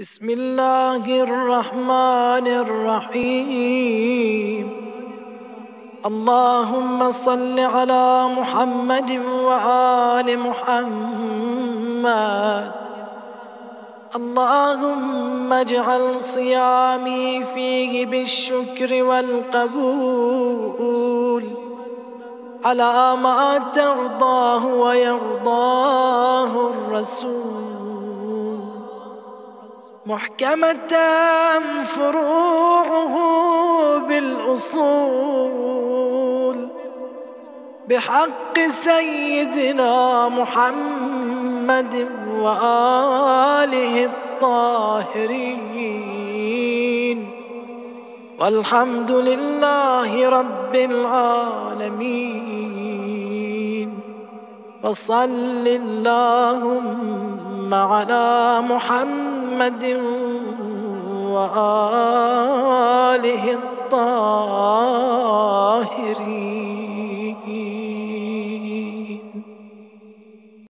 بسم الله الرحمن الرحيم. اللهم صل على محمد وآل محمد. اللهم اجعل صيامي فيه بالشكر والقبول على ما ترضاه ويرضاه الرسول، محكمة فروعه بالأصول، بحق سيدنا محمد وآله الطاهرين، والحمد لله رب العالمين. وصل اللهم على محمد وآله الطاهرين.